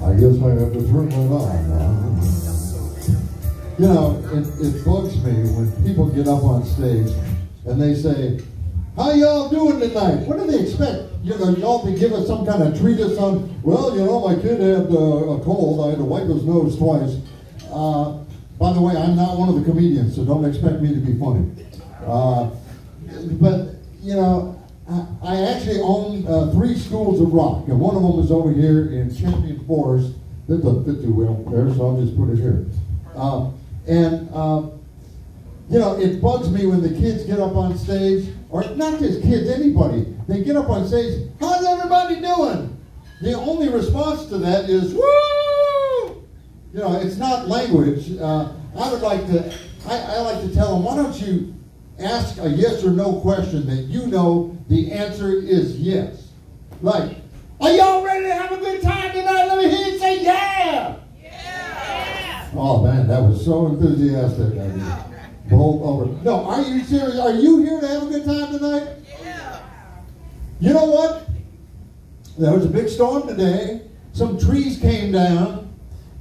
I guess I have to turn my line on. You know, it bugs me when people get up on stage and they say, "How y'all doing tonight?" What do they expect? You know, y'all to give us some kind of treatise on, well, you know, my kid had a cold. I had to wipe his nose twice. By the way, I'm not one of the comedians, so don't expect me to be funny. But, you know, I actually own 3 schools of rock, and one of them is over here in Champion Forest. That doesn't fit too well there, so I'll just put it here. You know, it bugs me when the kids get up on stage, or not just kids, anybody, they get up on stage, "How's everybody doing?" The only response to that is, "Woo!" You know, it's not language. I like to tell them, why don't you ask a yes or no question that you know the answer is yes. Like, "Are y'all ready to have a good time tonight? Let me hear you say yeah!" Yeah! Oh man, that was so enthusiastic. I mean, roll over. No, are you serious? Are you here to have a good time tonight? Yeah. You know what? There was a big storm today. Some trees came down.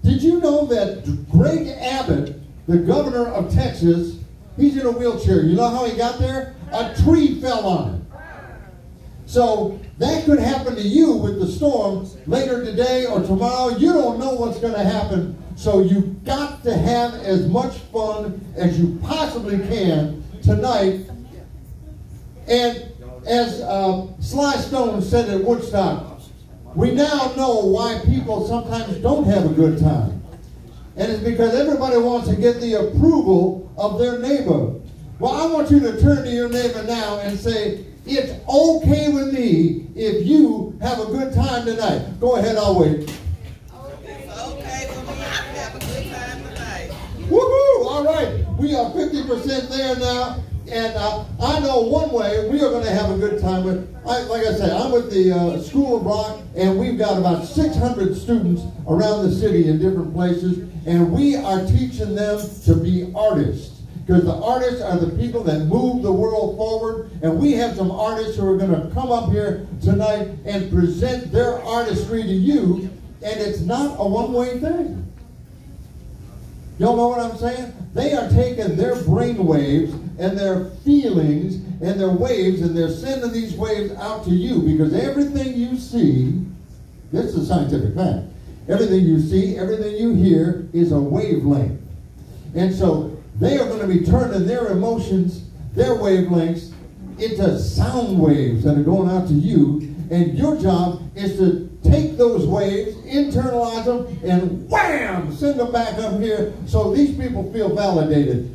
Did you know that Greg Abbott, the governor of Texas, he's in a wheelchair? You know how he got there? A tree fell on him. So that could happen to you with the storm later today or tomorrow. You don't know what's going to happen. So you've got to have as much fun as you possibly can tonight. And as Sly Stone said at Woodstock, we now know why people sometimes don't have a good time. And it's because everybody wants to get the approval of their neighbor. Well, I want you to turn to your neighbor now and say, "It's okay with me if you have a good time tonight." Go ahead, I'll wait. Woohoo! All right, we are 50% there now, and I know one way we are going to have a good time. Like I said, I'm with the School of Rock, and we've got about 600 students around the city in different places, and we are teaching them to be artists, because the artists are the people that move the world forward, and we have some artists who are going to come up here tonight and present their artistry to you, and it's not a one-way thing. Y'all know what I'm saying? They are taking their brain waves and their feelings and their waves, and they're sending these waves out to you, because everything you see, this is a scientific fact, everything you see, everything you hear is a wavelength. And so they are going to be turning their emotions, their wavelengths, into sound waves that are going out to you, and your job is to take those waves, internalize them, and wham, send them back up here so these people feel validated.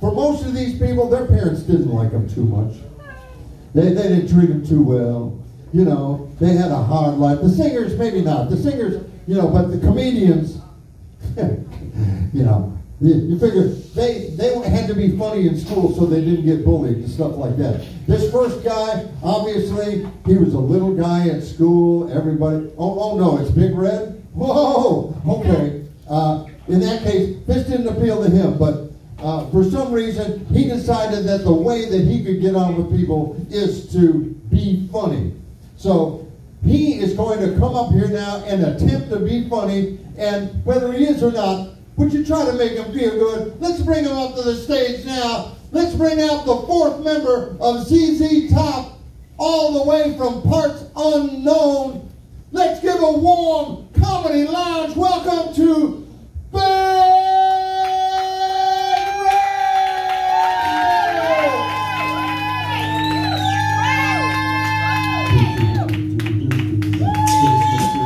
For most of these people, their parents didn't like them too much. They didn't treat them too well. You know, they had a hard life. The singers, maybe not. The singers, you know, but the comedians, you know, you figure they had to be funny in school so they didn't get bullied and stuff like that. This first guy, obviously, he was a little guy at school. Everybody, oh no, it's Big Red? Whoa, okay. In that case, this didn't appeal to him, but for some reason, he decided that the way that he could get on with people is to be funny. So he is going to come up here now and attempt to be funny, and whether he is or not, would you try to make him feel good? Let's bring him up to the stage now. Let's bring out the 4th member of ZZ Top, all the way from parts unknown. Let's give a warm comedy lounge welcome to Big Red!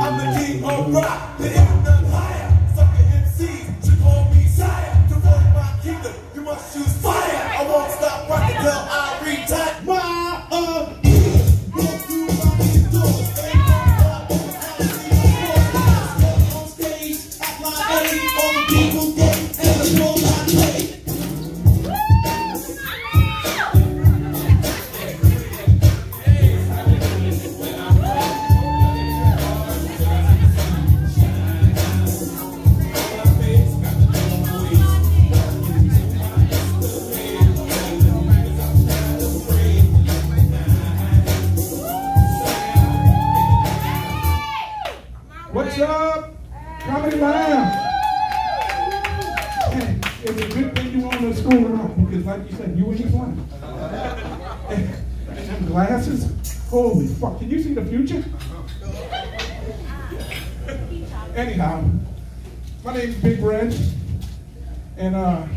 I'm the king of rock. What's up? Comedy Live. And it's a good thing you own the School of Rock, because like you said, you were just one. And them glasses, holy fuck, can you see the future? Anyhow, my name's Big Red, and I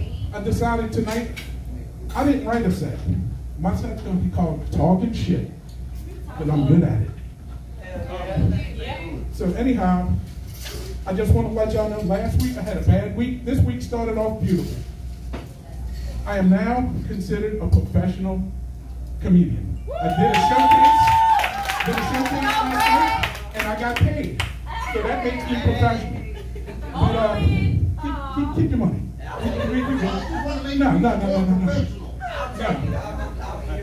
decided tonight, I didn't write a set. My set's gonna be called Talking Shit, because I'm good at it. So anyhow, I just want to let y'all know last week I had a bad week. This week started off beautiful. I am now considered a professional comedian. I did a showcase last week, and I got paid. So that makes me professional. But keep your money. No.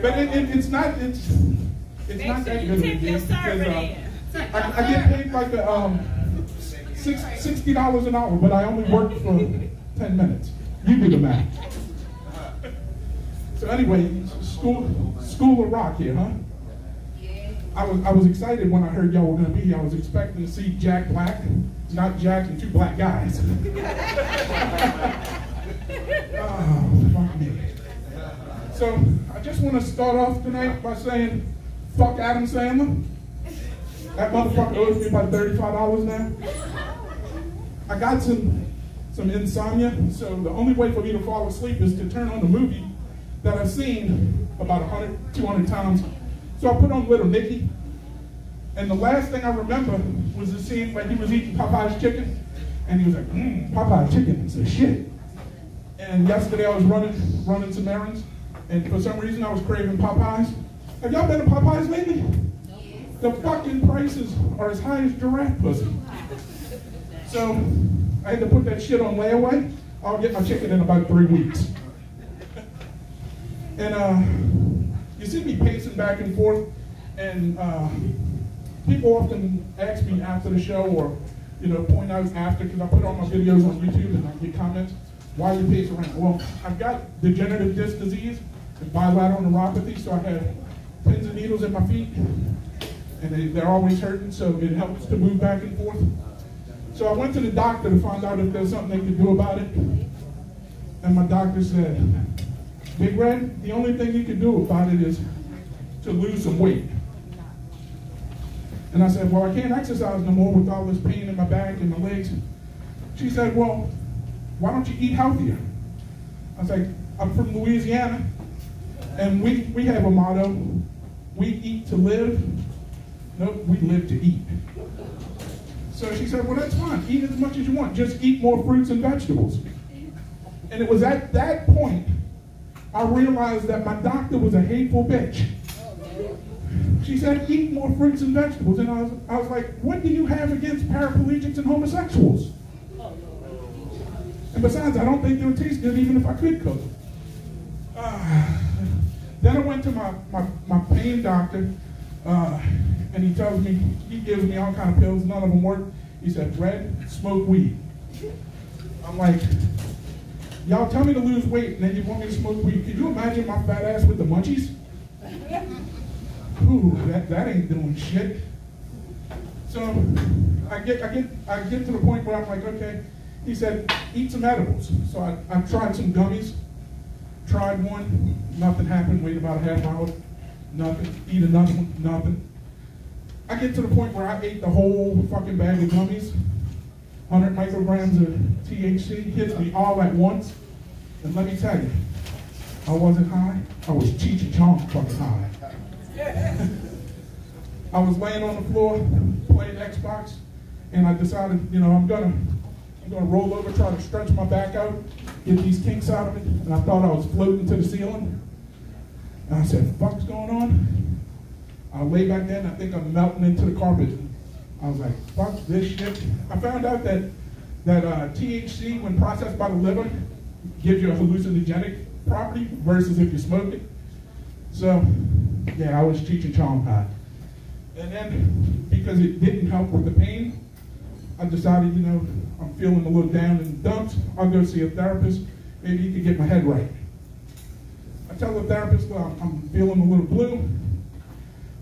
But it's not that good of a deal, because I get paid like a $60 an hour, but I only work for 10 minutes. You do the math. So anyway, School of Rock here, huh? I was excited when I heard y'all were gonna be here. I was expecting to see Jack Black, not Jack and two black guys. Oh, fuck me. So I just want to start off tonight by saying, fuck Adam Sandler. That motherfucker owes me about $35 now. I got some insomnia, so the only way for me to fall asleep is to turn on the movie that I've seen about 100, 200 times. So I put on Little Nicky, and the last thing I remember was the scene where he was eating Popeye's chicken, and he was like, Popeye's chicken is a shit. And yesterday I was running some errands, and for some reason I was craving Popeye's. Have y'all been to Popeye's lately? The fucking prices are as high as giraffe pussy. So I had to put that shit on layaway. I'll get my chicken in about 3 weeks. And you see me pacing back and forth, and people often ask me after the show, or point out after, because I put all my videos on YouTube and I get comments, why you pace around? Well, I've got degenerative disc disease and bilateral neuropathy, so I have pins and needles in my feet, and they're always hurting, so it helps to move back and forth. So I went to the doctor to find out if there's something they could do about it, and my doctor said, Big Red, the only thing you can do about it is to lose some weight. And I said, well, I can't exercise no more with all this pain in my back and my legs. She said, well, why don't you eat healthier? I was like, I'm from Louisiana, and we have a motto, we eat to live. Nope, we live to eat. So she said, well, that's fine. Eat as much as you want. Just eat more fruits and vegetables. And it was at that point I realized that my doctor was a hateful bitch. She said, eat more fruits and vegetables. And I was like, what do you have against paraplegics and homosexuals? And besides, I don't think they would taste good even if I could cook. Then I went to my pain doctor, and he tells me, he gives me all kind of pills, none of them work. He said, Red, smoke weed. I'm like, y'all tell me to lose weight, and then you want me to smoke weed. Could you imagine my fat ass with the munchies? Ooh, that ain't doing shit. So I get to the point where I'm like, okay. He said, eat some edibles. So I tried some gummies. Tried one, nothing happened. Waited about a half hour, nothing. Eat another one, nothing. I get to the point where I ate the whole fucking bag of gummies. 100 micrograms of THC hits me all at once. And let me tell you, I wasn't high. I was Cheech and Chong fucking high. I was laying on the floor, playing Xbox, and I decided, I'm gonna roll over, try to stretch my back out, get these kinks out of it. And I thought I was floating to the ceiling. And I said, what the fuck's going on? I lay back there and I think I'm melting into the carpet. I was like, fuck this shit. I found out that THC, when processed by the liver, gives you a hallucinogenic property versus if you smoke it. So, yeah, I was Cheech and Chong high. And then, because it didn't help with the pain, I decided, I'm feeling a little down in the dumps. I'll go see a therapist. Maybe he can get my head right. I tell the therapist, well, I'm feeling a little blue.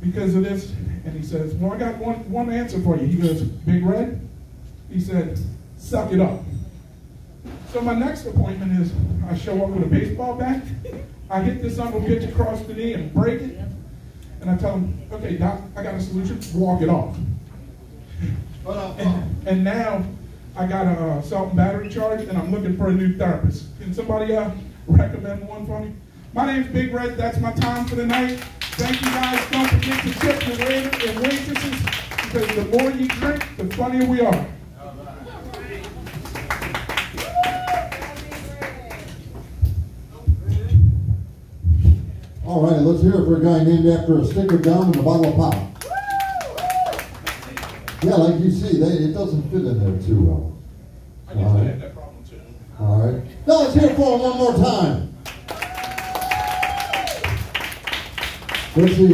because of this? And he says, well, I got one answer for you. He goes, Big Red? He said, suck it up. So my next appointment is I show up with a baseball bat, I hit this uncle pitch across the knee and break it, and I tell him, okay, doc, I got a solution, walk it off. And now I got an assault and battery charge, and I'm looking for a new therapist. Can somebody recommend one for me? My name's Big Red, that's my time for the night. Thank you guys, don't forget to tip the waiters and waitresses, because the more you drink, the funnier we are. All right, let's hear it for a guy named after a stick of gum and a bottle of pop. Yeah, like you see, it doesn't fit in there too well. I guess I had that problem too. All right. Now let's hear it for him one more time. Let's see.